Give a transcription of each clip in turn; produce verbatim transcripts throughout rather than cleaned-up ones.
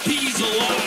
He's a liar.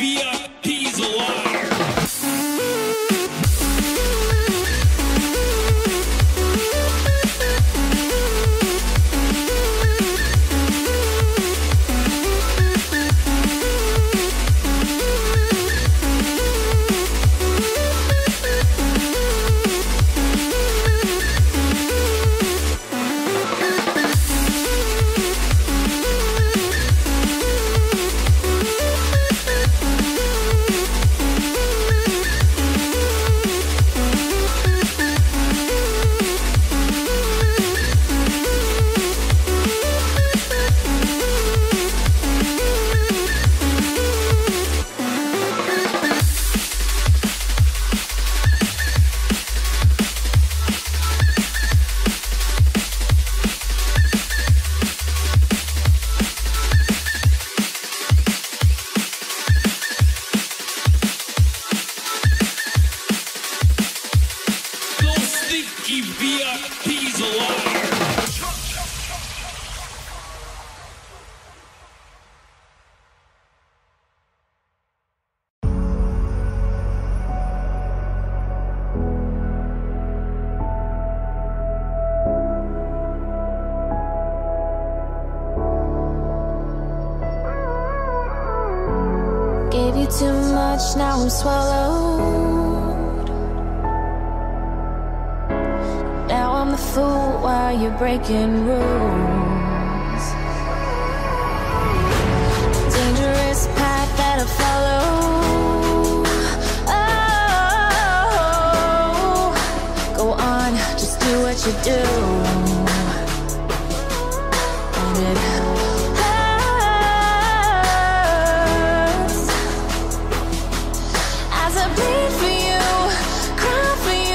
Utopia, he's a liar. He's a liar. Gave you too much, now I'm swallowed. I'm the fool while you're breaking rules. Dangerous path that I follow. Oh, go on, just do what you do. And it hurts as I bleed for you, cry for you.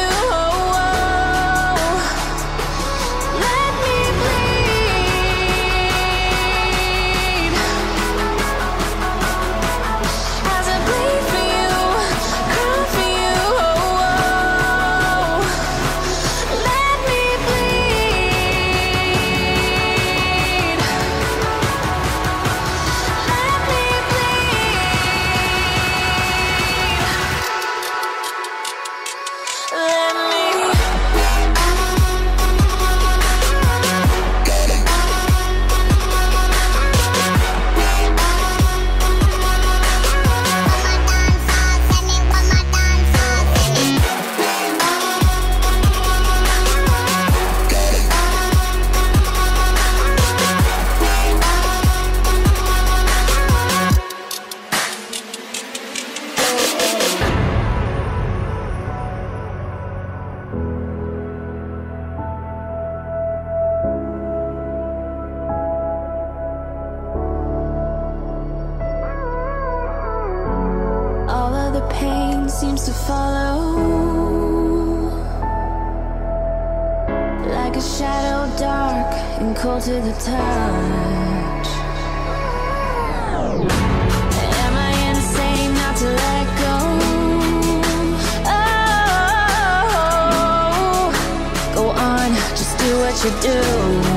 Pain seems to follow like a shadow, dark and cold to the touch. Am I insane not to let go? Oh, go on, just do what you do.